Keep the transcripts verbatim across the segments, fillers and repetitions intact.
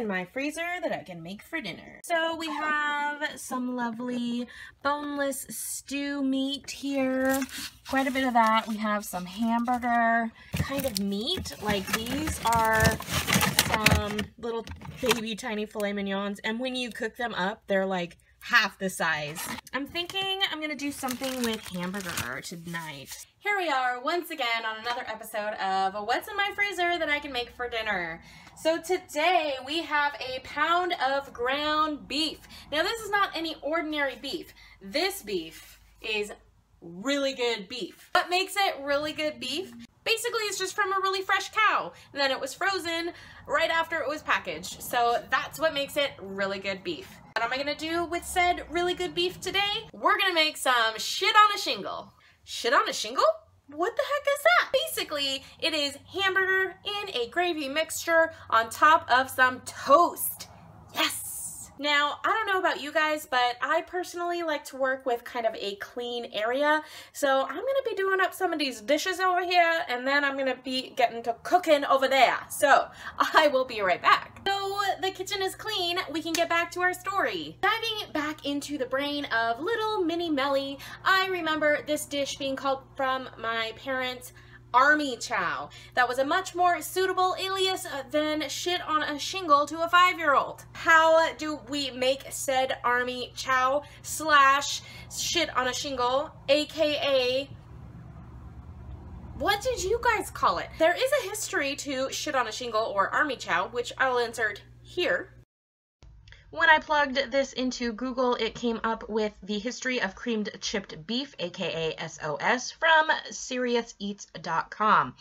in my freezer that I can make for dinner. So we have some lovely boneless stew meat here, quite a bit of that. We have some hamburger kind of meat, like these are some little baby tiny filet mignons, and when you cook them up, they're like half the size. I'm thinking I'm gonna do something with hamburger tonight. Here we are once again on another episode of What's in My Freezer That I Can Make for Dinner. So today we have a pound of ground beef. Now this is not any ordinary beef. This beef is really good beef. What makes it really good beef? Basically, it's just from a really fresh cow, and then it was frozen right after it was packaged. So that's what makes it really good beef. What am I gonna do with said really good beef today? We're gonna make some shit on a shingle. Shit on a shingle? What the heck is that? Basically, it is hamburger in a gravy mixture on top of some toast. Yes! Now, I don't know about you guys, but I personally like to work with kind of a clean area. So I'm gonna be doing up some of these dishes over here, and then I'm gonna be getting to cooking over there. So I will be right back. So the kitchen is clean, we can get back to our story. Diving back into the brain of little mini Melly, I remember this dish being called from my parents' Army Chow. That was a much more suitable alias than shit on a shingle to a five-year-old. How do we make said Army Chow slash shit on a shingle, aka what did you guys call it? There is a history to shit on a shingle or Army Chow, which I'll insert here. When I plugged this into Google, it came up with the history of creamed chipped beef, aka S O S, from serious eats dot com.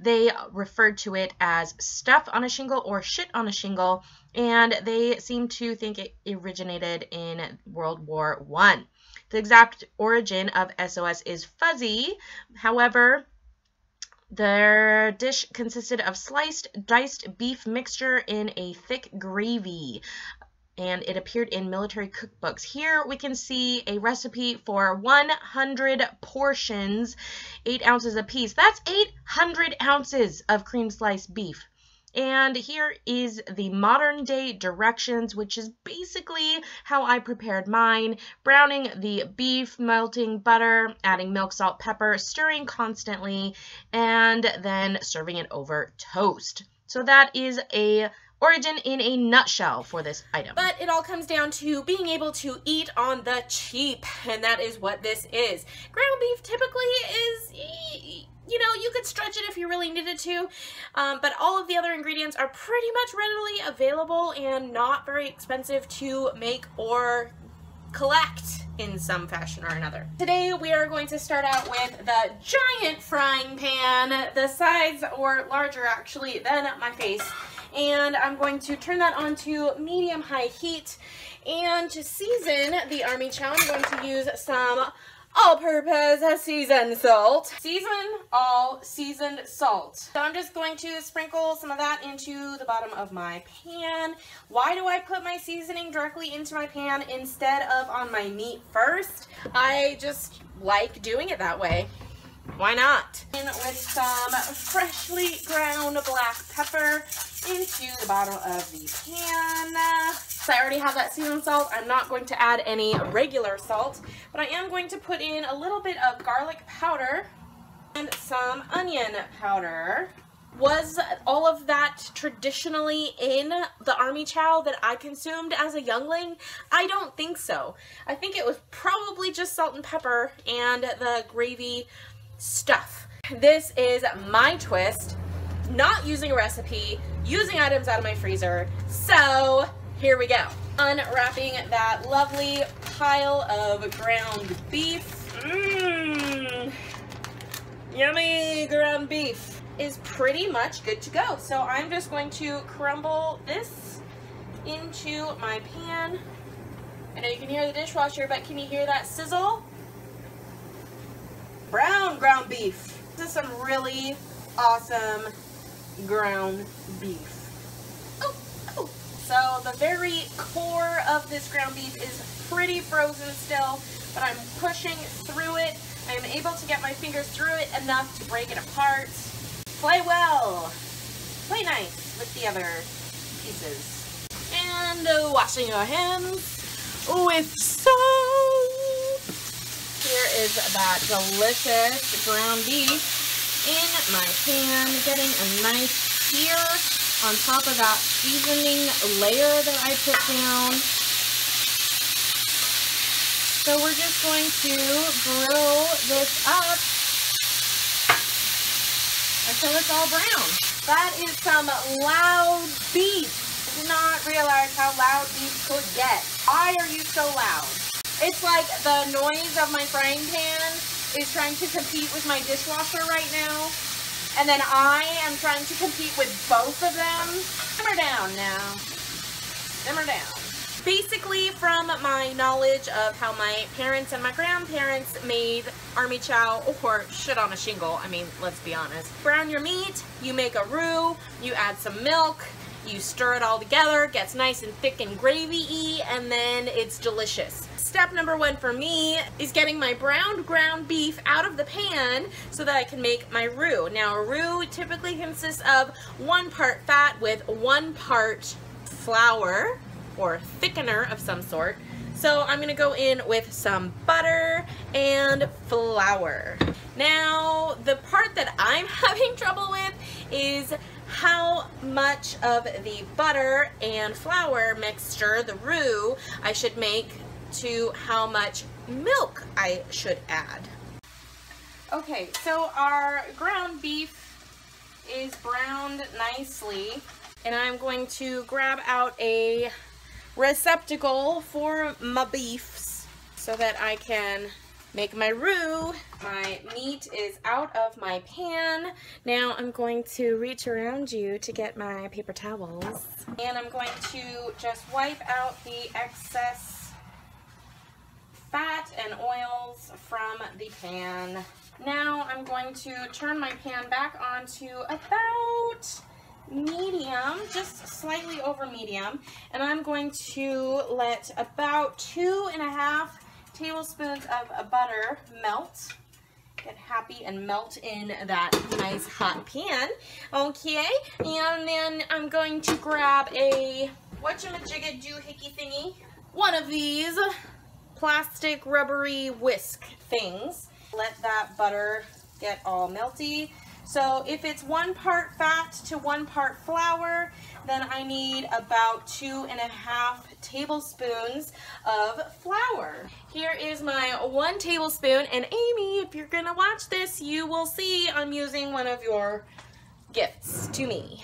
They referred to it as stuff on a shingle or shit on a shingle, and they seem to think it originated in World War One. The exact origin of S O S is fuzzy, however, their dish consisted of sliced, diced beef mixture in a thick gravy, and it appeared in military cookbooks. Here we can see a recipe for one hundred portions, eight ounces apiece. That's eight hundred ounces of cream sliced beef. And here is the modern day directions, which is basically how I prepared mine. Browning the beef, melting butter, adding milk, salt, pepper, stirring constantly, and then serving it over toast. So that is a origin in a nutshell for this item. But it all comes down to being able to eat on the cheap, and that is what this is. Ground beef typically is, you know, you could stretch it if you really needed to, um, but all of the other ingredients are pretty much readily available and not very expensive to make or collect in some fashion or another. Today we are going to start out with the giant frying pan, the size or larger actually than my face. And I'm going to turn that on to medium-high heat. And to season the Army Chow, I'm going to use some all-purpose seasoned salt. Season all seasoned salt. So I'm just going to sprinkle some of that into the bottom of my pan. Why do I put my seasoning directly into my pan instead of on my meat first? I just like doing it that way. Why not? In with some freshly ground black pepper into the bottom of the pan. So I already have that seasoned salt. I'm not going to add any regular salt, but I am going to put in a little bit of garlic powder and some onion powder. Was all of that traditionally in the Army Chow that I consumed as a youngling? I don't think so. I think it was probably just salt and pepper and the gravy stuff. This is my twist, not using a recipe, using items out of my freezer. So here we go. Unwrapping that lovely pile of ground beef. Mmm, yummy ground beef is pretty much good to go. So I'm just going to crumble this into my pan. I know you can hear the dishwasher, but can you hear that sizzle? Brown ground beef. This is some really awesome ground beef. Oh, oh. So the very core of this ground beef is pretty frozen still, but I'm pushing through it. I'm able to get my fingers through it enough to break it apart. Play well. Play nice with the other pieces. and uh, washing your hands with soap. Here is that delicious ground beef in my pan, getting a nice sear on top of that seasoning layer that I put down. So we're just going to grill this up until it's all brown. That is some loud beef. I did not realize how loud beef could get. Why are you so loud? It's like the noise of my frying pan is trying to compete with my dishwasher right now. And then I am trying to compete with both of them. Simmer down now. Simmer down. Basically, from my knowledge of how my parents and my grandparents made army chow or shit on a shingle, I mean, let's be honest. Brown your meat, you make a roux, you add some milk, you stir it all together, it gets nice and thick and gravy-y, and then it's delicious. Step number one for me is getting my browned ground beef out of the pan so that I can make my roux. Now, a roux typically consists of one part fat with one part flour, or thickener of some sort. So I'm gonna go in with some butter and flour. Now, the part that I'm having trouble with is how much of the butter and flour mixture, the roux, I should make to how much milk I should add. Okay, so our ground beef is browned nicely, and I'm going to grab out a receptacle for my beefs so that I can make my roux. My meat is out of my pan. Now I'm going to reach around you to get my paper towels. And I'm going to just wipe out the excess fat and oils from the pan. Now I'm going to turn my pan back on to about medium, just slightly over medium, and I'm going to let about two and a half tablespoons of butter melt. Get happy and melt in that nice hot pan. Okay, and then I'm going to grab a whatchamajiggadoohickey thingy, one of these plastic rubbery whisk things. Let that butter get all melty. So if it's one part fat to one part flour, then I need about two and a half tablespoons of flour. Here is my one tablespoon, and Amy, if you're gonna watch this, you will see I'm using one of your gifts to me.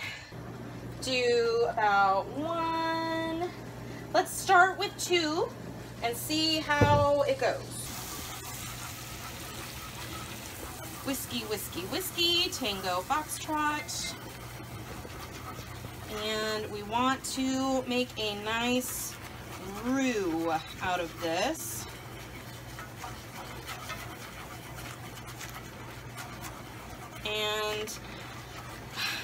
Do about one. Let's start with two and see how it goes. Whiskey, whiskey, whiskey, tango foxtrot. And we want to make a nice roux out of this. And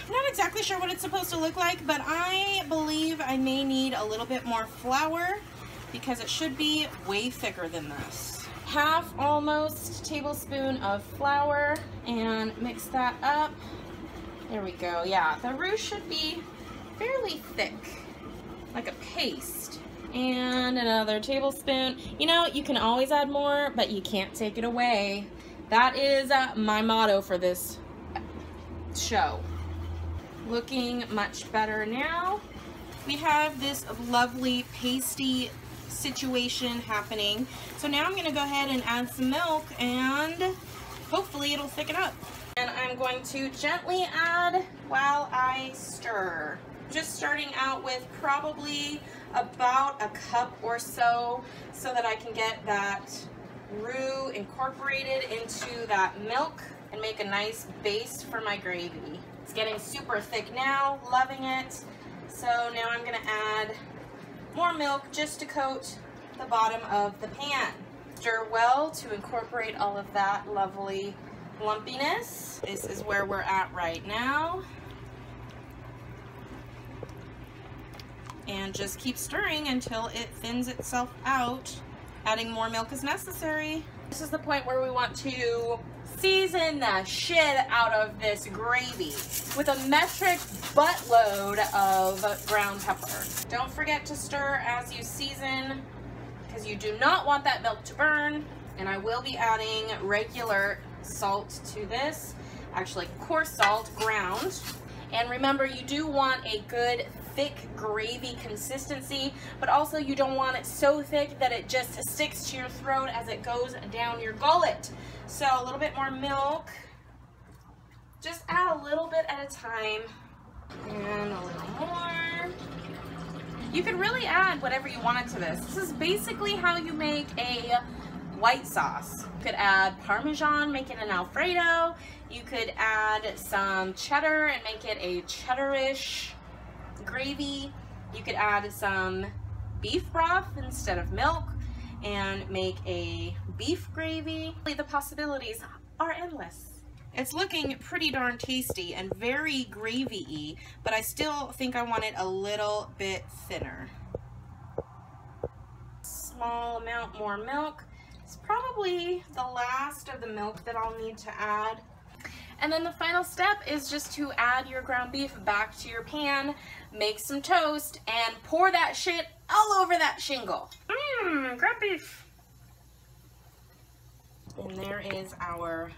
I'm not exactly sure what it's supposed to look like, but I believe I may need a little bit more flour because it should be way thicker than this. Half almost tablespoon of flour and mix that up. There we go. Yeah, the roux should be fairly thick, like a paste. And another tablespoon. You know, you can always add more, but you can't take it away. That is uh, my motto for this show. Looking much better now. We have this lovely pasty situation happening. So now I'm going to go ahead and add some milk, and hopefully it'll thicken up. And I'm going to gently add while I stir. Just starting out with probably about a cup or so, so that I can get that roux incorporated into that milk and make a nice base for my gravy. It's getting super thick now, loving it. So now I'm going to add more milk just to coat the bottom of the pan. Stir well to incorporate all of that lovely lumpiness. This is where we're at right now. And just keep stirring until it thins itself out. Adding more milk is necessary. This is the point where we want to season the shit out of this gravy with a metric buttload of ground pepper. Don't forget to stir as you season, because you do not want that milk to burn. And I will be adding regular salt to this, actually coarse salt, ground. And remember, you do want a good thick gravy consistency, but also you don't want it so thick that it just sticks to your throat as it goes down your gullet. So a little bit more milk, just add a little bit at a time, and a little more. You can really add whatever you wanted to this. This is basically how you make a white sauce. You could add Parmesan, make it an Alfredo. You could add some cheddar and make it a cheddarish gravy. You could add some beef broth instead of milk and make a beef gravy. The possibilities are endless. It's looking pretty darn tasty and very gravy-y, but I still think I want it a little bit thinner. Small amount more milk. It's probably the last of the milk that I'll need to add. And then the final step is just to add your ground beef back to your pan, make some toast, and pour that shit all over that shingle. Mmm, ground beef. And there is our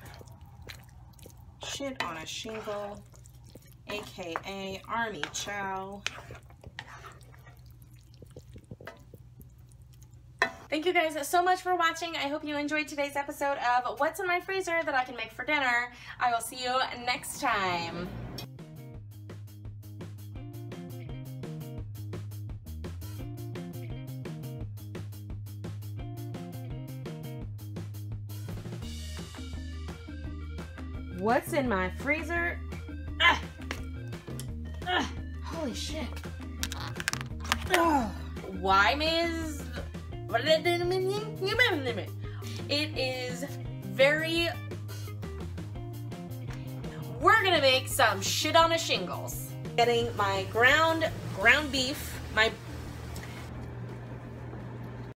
shit on a shingle, aka Army Chow. Thank you guys so much for watching. I hope you enjoyed today's episode of What's in My Freezer That I Can Make for Dinner. I will see you next time. What's in my freezer? Ugh. Ugh. Holy shit. Ugh. Why is... It is very... We're gonna make some shit on a shingles. Getting my ground, ground beef, my